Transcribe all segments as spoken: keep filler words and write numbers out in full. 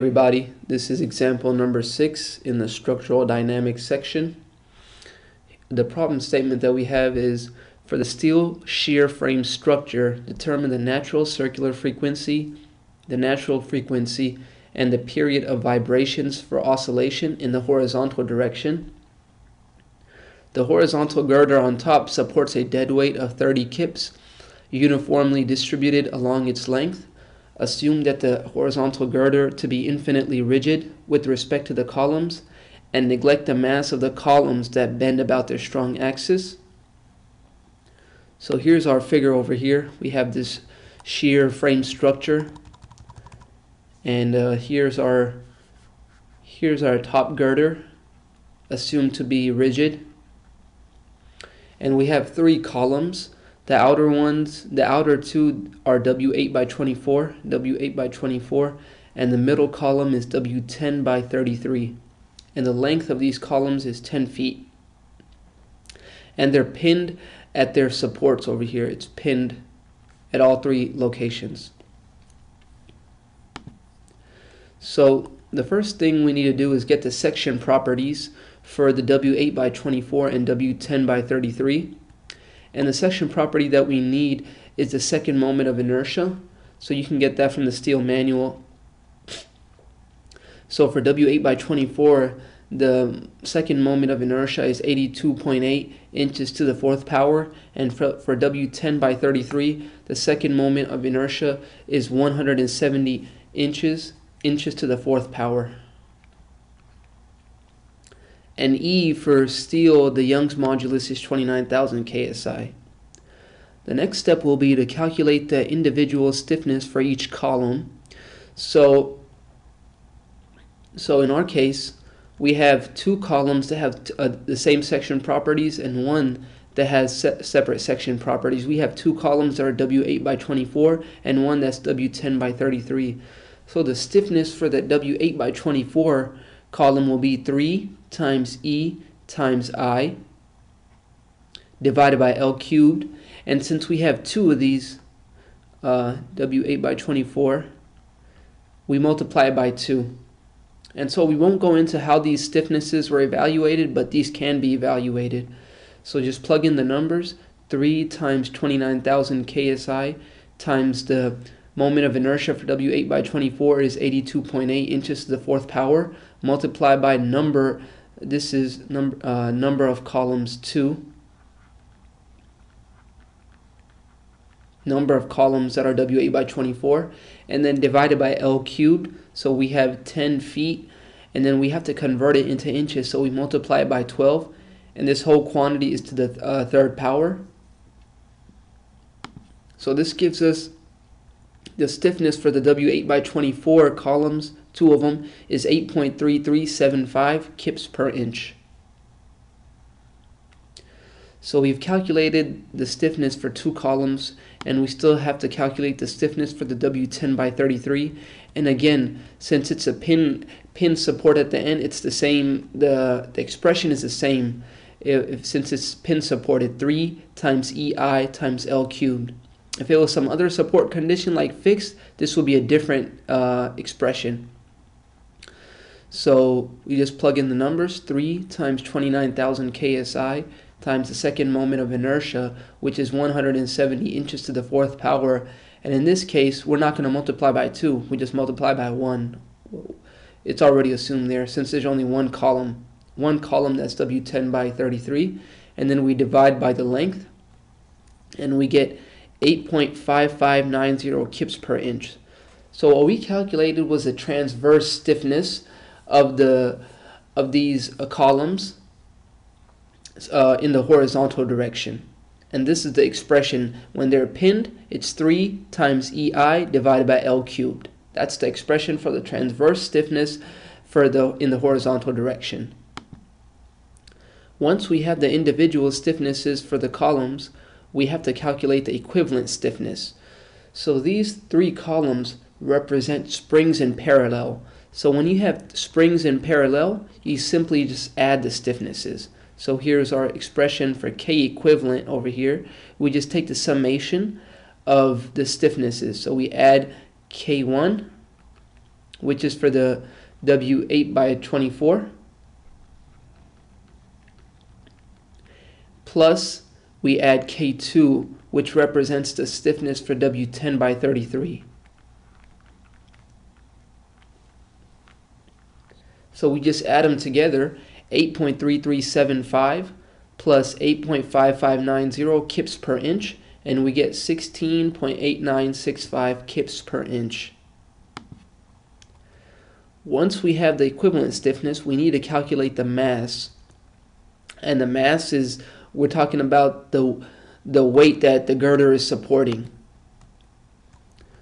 Everybody, this is example number six in the structural dynamics section. The problem statement that we have is, for the steel shear frame structure, determine the natural circular frequency, the natural frequency, and the period of vibrations for oscillation in the horizontal direction. The horizontal girder on top supports a dead weight of thirty kips, uniformly distributed along its length. Assume that the horizontal girder to be infinitely rigid with respect to the columns, and neglect the mass of the columns that bend about their strong axis. So here's our figure over here. We have this shear frame structure, and uh, here's our here's our top girder, assumed to be rigid, and we have three columns. The outer ones, the outer two are W eight by twenty-four, W eight by twenty-four, and the middle column is W ten by thirty-three. And the length of these columns is ten feet. And they're pinned at their supports over here. It's pinned at all three locations. So the first thing we need to do is get the section properties for the W eight by twenty-four and W ten by thirty-three. And the section property that we need is the second moment of inertia. So you can get that from the steel manual. So for W eight by twenty-four, the second moment of inertia is eighty-two point eight inches to the fourth power. And for, for W ten by thirty-three, the second moment of inertia is one hundred seventy inches, inches to the fourth power. And E for steel, the Young's modulus is twenty-nine thousand K S I. The next step will be to calculate the individual stiffness for each column. So, so in our case, we have two columns that have uh, the same section properties and one that has se separate section properties. We have two columns that are W eight by twenty-four and one that's W ten by thirty-three. So the stiffness for that W eight by twenty-four column will be three times E times I divided by L cubed, and since we have two of these uh, W eight by twenty-four, we multiply it by two. And so we won't go into how these stiffnesses were evaluated, but these can be evaluated. So just plug in the numbers, three times twenty-nine thousand K S I times the moment of inertia for W eight by twenty-four is eighty-two point eight inches to the fourth power. Multiply by number, this is num uh, number of columns two. Number of columns that are W eight by twenty-four. And then divided by L cubed. So we have ten feet. And then we have to convert it into inches. So we multiply it by twelve. And this whole quantity is to the uh, third power. So this gives us the stiffness for the W eight by twenty-four columns, two of them, is eight point three three seven five kips per inch. So we've calculated the stiffness for two columns, and we still have to calculate the stiffness for the W ten by thirty-three. And again, since it's a pin pin support at the end, it's the same. The, the expression is the same, if, if, since it's pin supported, three times E I times L cubed. If it was some other support condition like fixed, this would be a different uh, expression. So we just plug in the numbers, three times twenty-nine thousand K S I times the second moment of inertia, which is one hundred seventy inches to the fourth power. And in this case, we're not going to multiply by two, we just multiply by one. It's already assumed there, since there's only one column. One column that's W ten by thirty-three. And then we divide by the length, and we get eight point five five nine zero kips per inch. So what we calculated was the transverse stiffness of the of these uh, columns uh, in the horizontal direction, and this is the expression when they're pinned. It's three times E I divided by L cubed. That's the expression for the transverse stiffness for the in the horizontal direction. Once we have the individual stiffnesses for the columns, we have to calculate the equivalent stiffness. So these three columns represent springs in parallel. So when you have springs in parallel, you simply just add the stiffnesses. So here's our expression for K equivalent over here. We just take the summation of the stiffnesses. So we add K one, which is for the W eight by twenty-four. Plus we add K two, which represents the stiffness for W ten by thirty-three. So we just add them together, eight point three three seven five plus eight point five five nine zero kips per inch, and we get sixteen point eight nine six five kips per inch. Once we have the equivalent stiffness, we need to calculate the mass. And the mass is, we're talking about the, the weight that the girder is supporting.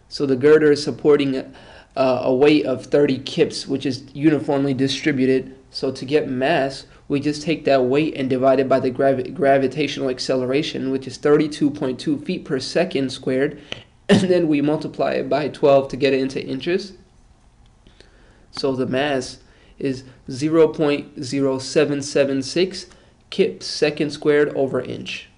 So the girder is supporting a, a weight of thirty kips, which is uniformly distributed. So to get mass, we just take that weight and divide it by the gravi gravitational acceleration, which is thirty-two point two feet per second squared, and then we multiply it by twelve to get it into inches. So the mass is zero point zero seven seven six kips second squared over inch.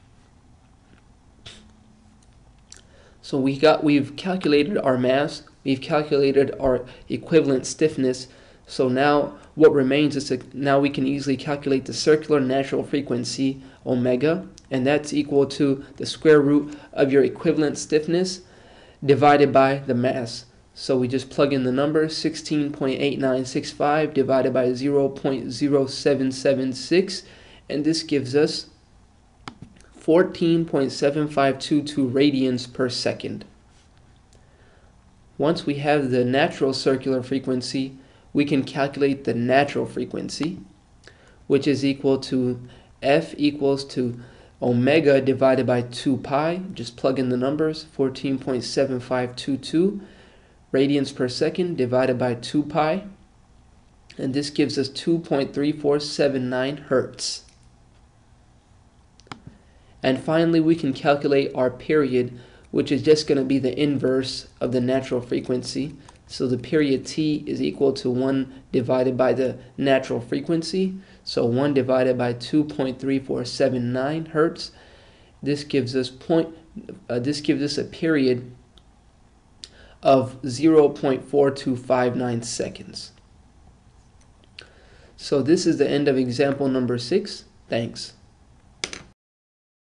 So we got, we've calculated our mass, we've calculated our equivalent stiffness. So now what remains is to, now we can easily calculate the circular natural frequency omega, and that's equal to the square root of your equivalent stiffness divided by the mass. So we just plug in the number sixteen point eight nine six five divided by zero point zero seven seven six, and this gives us fourteen point seven five two two radians per second. Once we have the natural circular frequency, we can calculate the natural frequency, which is equal to F equals to omega divided by two pi. Just plug in the numbers, fourteen point seven five two two radians per second divided by two pi, and this gives us two point three four seven nine hertz. And finally, we can calculate our period, which is just going to be the inverse of the natural frequency. So the period T is equal to one divided by the natural frequency. So one divided by two point three four seven nine hertz. This gives us point. Uh, this gives us a period of zero point four two five nine seconds. So this is the end of example number six. Thanks.